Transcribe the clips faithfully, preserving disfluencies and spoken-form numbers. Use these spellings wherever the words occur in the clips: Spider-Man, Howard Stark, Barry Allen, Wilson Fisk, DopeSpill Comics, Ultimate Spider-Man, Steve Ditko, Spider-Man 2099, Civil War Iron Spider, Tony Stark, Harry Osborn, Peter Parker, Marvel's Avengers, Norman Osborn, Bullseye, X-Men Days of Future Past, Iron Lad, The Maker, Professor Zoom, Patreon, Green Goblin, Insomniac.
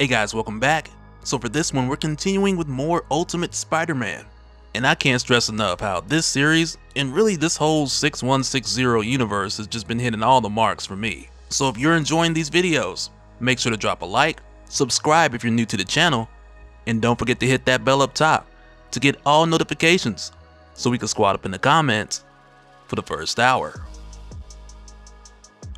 Hey guys, welcome back. So for this one, we're continuing with more Ultimate Spider-Man. And I can't stress enough how this series, and really this whole six one six zero universe, has just been hitting all the marks for me. So if you're enjoying these videos, make sure to drop a like, subscribe if you're new to the channel, and don't forget to hit that bell up top to get all notifications so we can squad up in the comments for the first hour.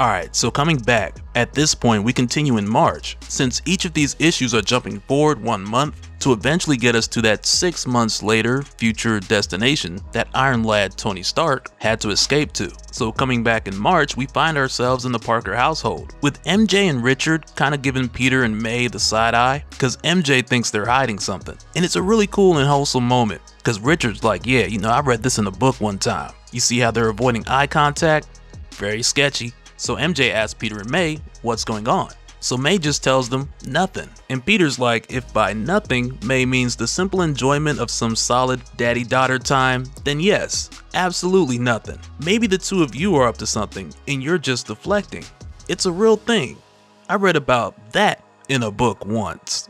Alright, so coming back, at this point we continue in March, since each of these issues are jumping forward one month to eventually get us to that six months later future destination that Iron Lad Tony Stark had to escape to. So coming back in March, we find ourselves in the Parker household, with M J and Richard kinda giving Peter and May the side eye, cause M J thinks they're hiding something. And it's a really cool and wholesome moment, cause Richard's like, yeah, you know, I read this in a book one time. You see how they're avoiding eye contact? Very sketchy. So M J asks Peter and May what's going on. So May just tells them nothing. And Peter's like, if by nothing May means the simple enjoyment of some solid daddy-daughter time, then yes, absolutely nothing. Maybe the two of you are up to something and you're just deflecting. It's a real thing. I read about that in a book once.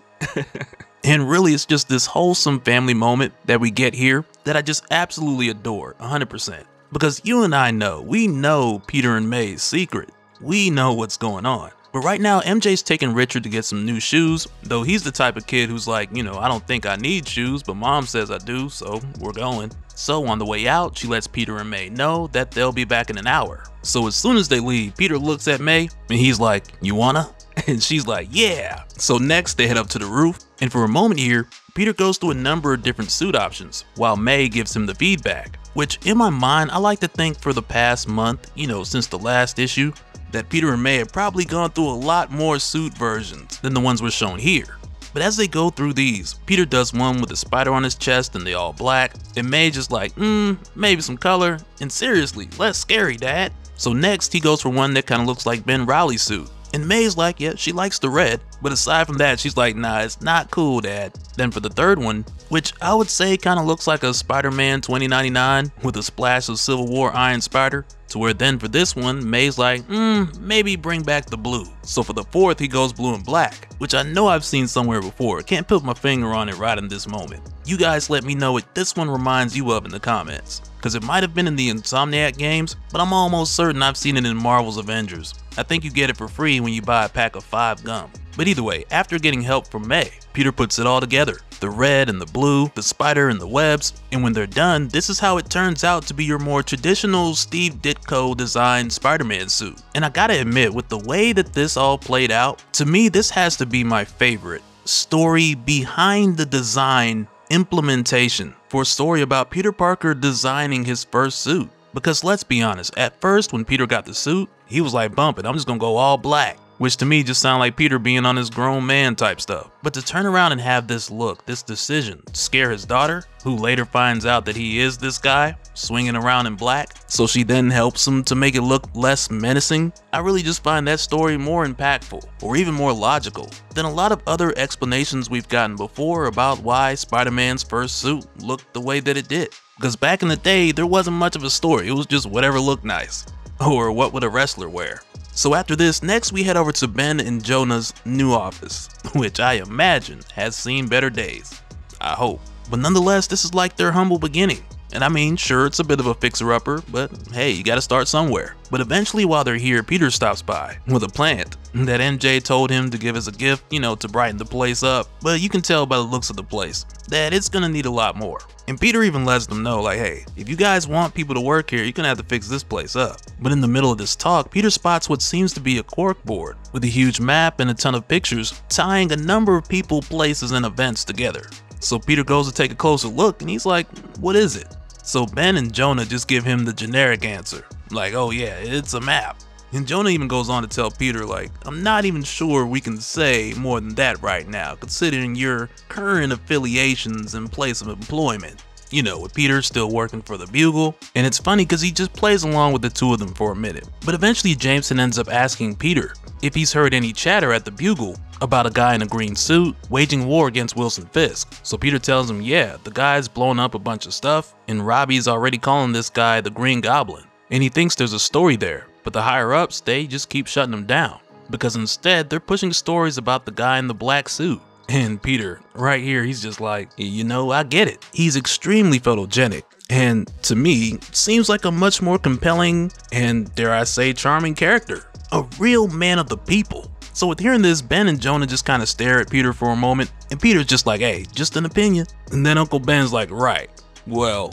And really it's just this wholesome family moment that we get here that I just absolutely adore, one hundred percent. Because you and I know, we know Peter and May's secret. We know what's going on. But right now, M J's taking Richard to get some new shoes, though he's the type of kid who's like, you know, I don't think I need shoes, but mom says I do, so we're going. So on the way out, she lets Peter and May know that they'll be back in an hour. So as soon as they leave, Peter looks at May and he's like, you wanna? And she's like, yeah. So next they head up to the roof, and for a moment here, Peter goes through a number of different suit options while May gives him the feedback, which in my mind, I like to think for the past month, you know, since the last issue, that Peter and May have probably gone through a lot more suit versions than the ones we're shown here. But as they go through these, Peter does one with a spider on his chest and they all black, and May just like, hmm, maybe some color, and seriously, less scary, dad. So next he goes for one that kinda looks like Ben Reilly's suit. And May's like, yeah, she likes the red, but aside from that, she's like, nah, it's not cool, dad. Then for the third one, which I would say kind of looks like a Spider-Man twenty ninety-nine with a splash of Civil War Iron Spider, to where then for this one, May's like, mm, maybe bring back the blue. So for the fourth, he goes blue and black, which I know I've seen somewhere before. Can't put my finger on it right in this moment. You guys let me know what this one reminds you of in the comments, because it might have been in the Insomniac games, but I'm almost certain I've seen it in Marvel's Avengers. I think you get it for free when you buy a pack of five gum. But either way, after getting help from May, Peter puts it all together. The red and the blue, the spider and the webs, and when they're done, this is how it turns out to be your more traditional Steve Ditko designed Spider-Man suit. And I gotta admit, with the way that this all played out, to me this has to be my favorite story behind the design implementation for a story about Peter Parker designing his first suit. Because let's be honest, at first when Peter got the suit, he was like, bump it, I'm just gonna go all black, which to me just sound like Peter being on his grown man type stuff. But to turn around and have this look, this decision, scare his daughter, who later finds out that he is this guy, swinging around in black, so she then helps him to make it look less menacing, I really just find that story more impactful, or even more logical, than a lot of other explanations we've gotten before about why Spider-Man's first suit looked the way that it did. Because back in the day, there wasn't much of a story, it was just whatever looked nice, or what would a wrestler wear. So after this, next we head over to Ben and Jonah's new office, which I imagine has seen better days. I hope. But nonetheless, this is like their humble beginning. And I mean, sure, it's a bit of a fixer-upper, but hey, you gotta start somewhere. But eventually while they're here, Peter stops by with a plant that M J told him to give as a gift, you know, to brighten the place up. But you can tell by the looks of the place that it's gonna need a lot more. And Peter even lets them know, like, hey, if you guys want people to work here, you're gonna have to fix this place up. But in the middle of this talk, Peter spots what seems to be a corkboard with a huge map and a ton of pictures tying a number of people, places, and events together. So Peter goes to take a closer look and he's like, what is it? So Ben and Jonah just give him the generic answer, like, oh yeah, it's a map. And Jonah even goes on to tell Peter, like, I'm not even sure we can say more than that right now, considering your current affiliations and place of employment. You know, with Peter still working for the Bugle, and it's funny because he just plays along with the two of them for a minute. But eventually Jameson ends up asking Peter if he's heard any chatter at the Bugle about a guy in a green suit waging war against Wilson Fisk. So Peter tells him, yeah, the guy's blown up a bunch of stuff, and Robbie's already calling this guy the Green Goblin, and he thinks there's a story there. But the higher ups, they just keep shutting him down. because instead they're pushing stories about the guy in the black suit. And Peter, right here, he's just like, you know, I get it. He's extremely photogenic, and to me, seems like a much more compelling and, dare I say, charming character. A real man of the people. So with hearing this, Ben and Jonah just kind of stare at Peter for a moment, and Peter's just like, hey, just an opinion. And then Uncle Ben's like, right, well,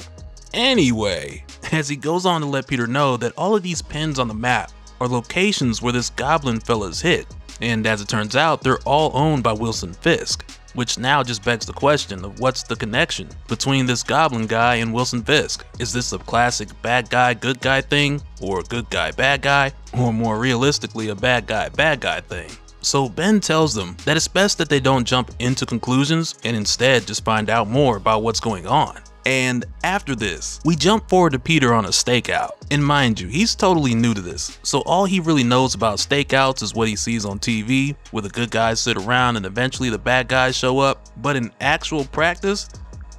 anyway, as he goes on to let Peter know that all of these pins on the map are locations where this goblin fella is hit. And as it turns out, they're all owned by Wilson Fisk, which now just begs the question of what's the connection between this goblin guy and Wilson Fisk? Is this a classic bad guy, good guy thing, or good guy, bad guy, or more realistically a bad guy, bad guy thing? So Ben tells them that it's best that they don't jump into conclusions and instead just find out more about what's going on. And after this, we jump forward to Peter on a stakeout. And mind you, he's totally new to this, so all he really knows about stakeouts is what he sees on T V, where the good guys sit around and eventually the bad guys show up. But in actual practice,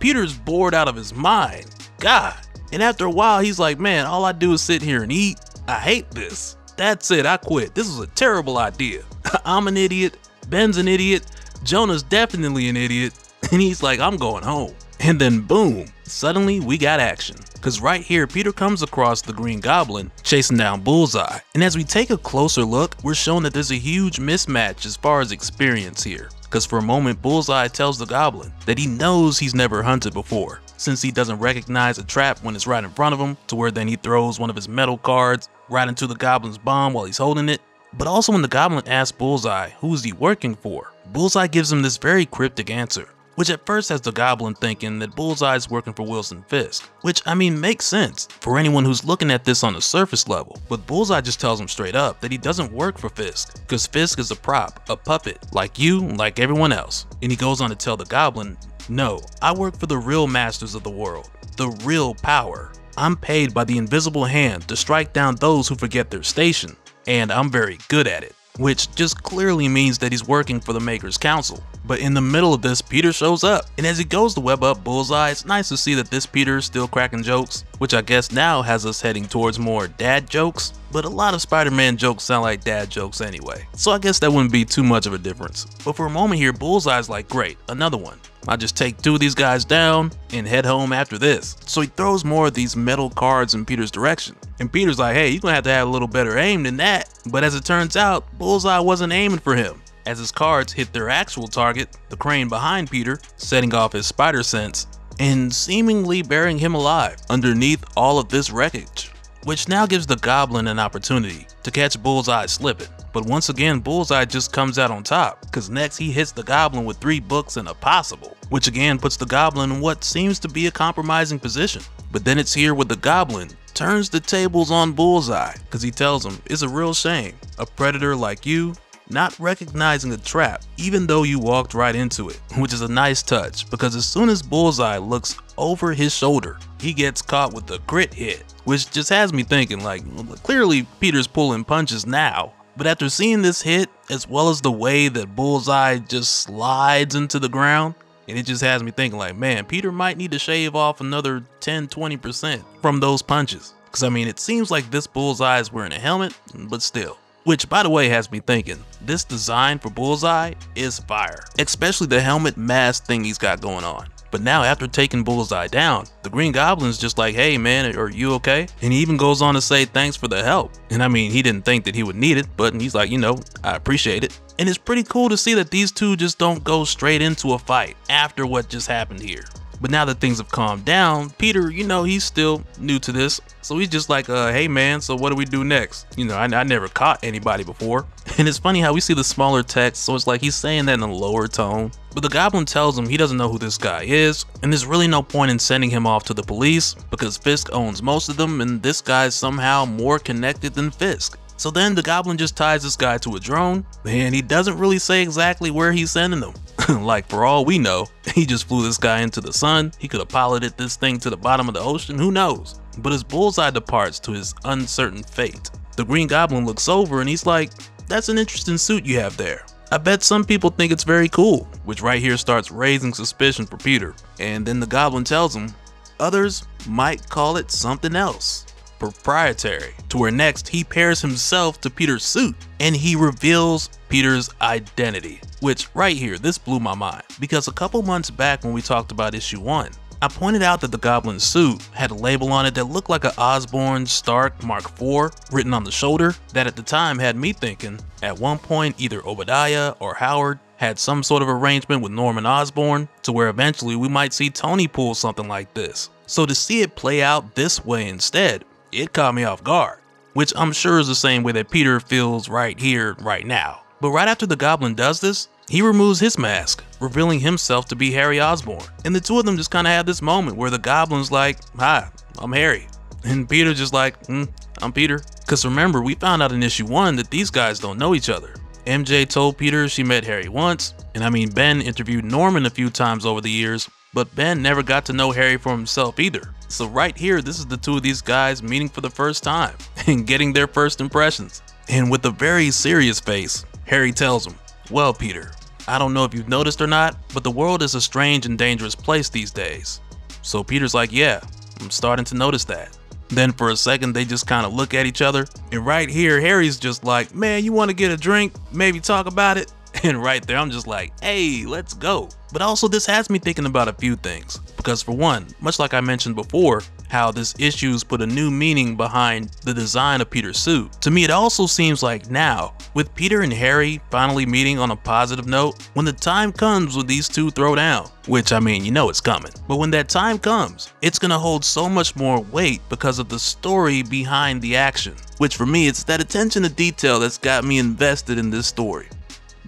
Peter's bored out of his mind. God. And after a while, he's like, man, all I do is sit here and eat. I hate this. That's it. I quit. This is a terrible idea. I'm an idiot. Ben's an idiot. Jonah's definitely an idiot. And he's like, I'm going home. And then boom, suddenly we got action. Cause right here, Peter comes across the Green Goblin chasing down Bullseye. And as we take a closer look, we're shown that there's a huge mismatch as far as experience here. Cause for a moment, Bullseye tells the Goblin that he knows he's never hunted before, since he doesn't recognize a trap when it's right in front of him, to where then he throws one of his metal cards right into the Goblin's bomb while he's holding it. But also when the Goblin asks Bullseye, who is he working for? Bullseye gives him this very cryptic answer, which at first has the Goblin thinking that Bullseye's working for Wilson Fisk, which, I mean, makes sense for anyone who's looking at this on the surface level. But Bullseye just tells him straight up that he doesn't work for Fisk, because Fisk is a prop, a puppet, like you, like everyone else. And he goes on to tell the Goblin, no, I work for the real masters of the world, the real power. I'm paid by the invisible hand to strike down those who forget their station, and I'm very good at it. Which just clearly means that he's working for the Maker's Council. But in the middle of this, Peter shows up, and as he goes to web up Bullseye, it's nice to see that this Peter is still cracking jokes, which I guess now has us heading towards more dad jokes, but a lot of Spider-Man jokes sound like dad jokes anyway, so I guess that wouldn't be too much of a difference. But for a moment here, Bullseye's like, great, another one. I'll just take two of these guys down and head home after this. So he throws more of these metal cards in Peter's direction. And Peter's like, hey, you're gonna have to have a little better aim than that. But as it turns out, Bullseye wasn't aiming for him, as his cards hit their actual target, the crane behind Peter, setting off his spider sense and seemingly burying him alive underneath all of this wreckage, which now gives the Goblin an opportunity to catch Bullseye slipping. But once again, Bullseye just comes out on top, because next he hits the Goblin with three books and a possible, which again puts the Goblin in what seems to be a compromising position. But then it's here where the Goblin turns the tables on Bullseye, because he tells him it's a real shame, a predator like you not recognizing the trap even though you walked right into it, which is a nice touch, because as soon as Bullseye looks over his shoulder, he gets caught with a crit hit, which just has me thinking, like, clearly Peter's pulling punches now. But after seeing this hit, as well as the way that Bullseye just slides into the ground, and it just has me thinking, like, man, Peter might need to shave off another ten to twenty percent from those punches, because I mean, it seems like this Bullseye is wearing a helmet, but still. Which, by the way, has me thinking, this design for Bullseye is fire, especially the helmet mask thing he's got going on. But now after taking Bullseye down, the Green Goblin's just like, hey man, are you okay? And he even goes on to say thanks for the help. And I mean, he didn't think that he would need it, but he's like, you know, I appreciate it. And it's pretty cool to see that these two just don't go straight into a fight after what just happened here. But now that things have calmed down, Peter, you know, he's still new to this. So he's just like, uh, hey man, so what do we do next? You know, I, I never caught anybody before. And it's funny how we see the smaller text, so it's like he's saying that in a lower tone. But the Goblin tells him he doesn't know who this guy is, and there's really no point in sending him off to the police, because Fisk owns most of them, and this guy's somehow more connected than Fisk. So then the Goblin just ties this guy to a drone, and he doesn't really say exactly where he's sending them. Like, for all we know, he just flew this guy into the sun. He could have piloted this thing to the bottom of the ocean, who knows? But as Bullseye departs to his uncertain fate, the Green Goblin looks over and he's like, that's an interesting suit you have there. I bet some people think it's very cool, which right here starts raising suspicion for Peter. And then the Goblin tells him, others might call it something else. proprietary, to where next he pairs himself to Peter's suit and he reveals Peter's identity, which right here, this blew my mind, because a couple months back when we talked about issue one, I pointed out that the Goblin suit had a label on it that looked like an Osborn Stark Mark four written on the shoulder that at the time had me thinking, at one point either Obadiah or Howard had some sort of arrangement with Norman Osborn, to where eventually we might see Tony pull something like this. So to see it play out this way instead, it caught me off guard, which I'm sure is the same way that Peter feels right here, right now. But right after the Goblin does this, he removes his mask, revealing himself to be Harry Osborn. And the two of them just kind of have this moment where the Goblin's like, hi, I'm Harry. And Peter just like, mm, I'm Peter. Cause remember, we found out in issue one that these guys don't know each other. M J told Peter she met Harry once. And I mean, Ben interviewed Norman a few times over the years, but Ben never got to know Harry for himself either. So right here, this is the two of these guys meeting for the first time and getting their first impressions. And with a very serious face, Harry tells him, well, Peter, I don't know if you've noticed or not, but the world is a strange and dangerous place these days. So Peter's like, yeah, I'm starting to notice that. Then for a second, they just kind of look at each other. And right here, Harry's just like, man, you want to get a drink? Maybe talk about it. And right there, I'm just like, hey, let's go. But also this has me thinking about a few things, because for one, much like I mentioned before, how this issue's put a new meaning behind the design of Peter's suit. To me, it also seems like now, with Peter and Harry finally meeting on a positive note, when the time comes when these two throw down, which I mean, you know it's coming, but when that time comes, it's gonna hold so much more weight because of the story behind the action, which for me, it's that attention to detail that's got me invested in this story.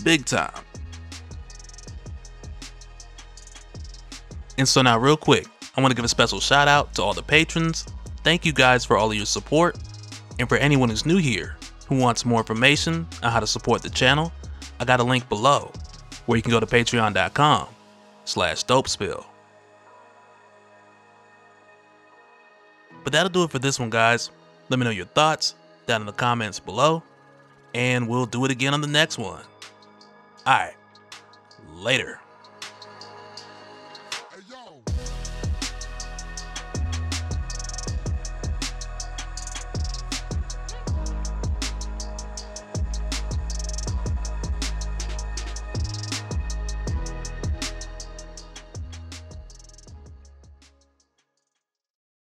Big time. And so now real quick, I want to give a special shout out to all the patrons. Thank you guys for all of your support. And for anyone who's new here who wants more information on how to support the channel, I got a link below where you can go to patreon.com slash dopespill. But that'll do it for this one, guys. Let me know your thoughts down in the comments below, and we'll do it again on the next one. All right, later.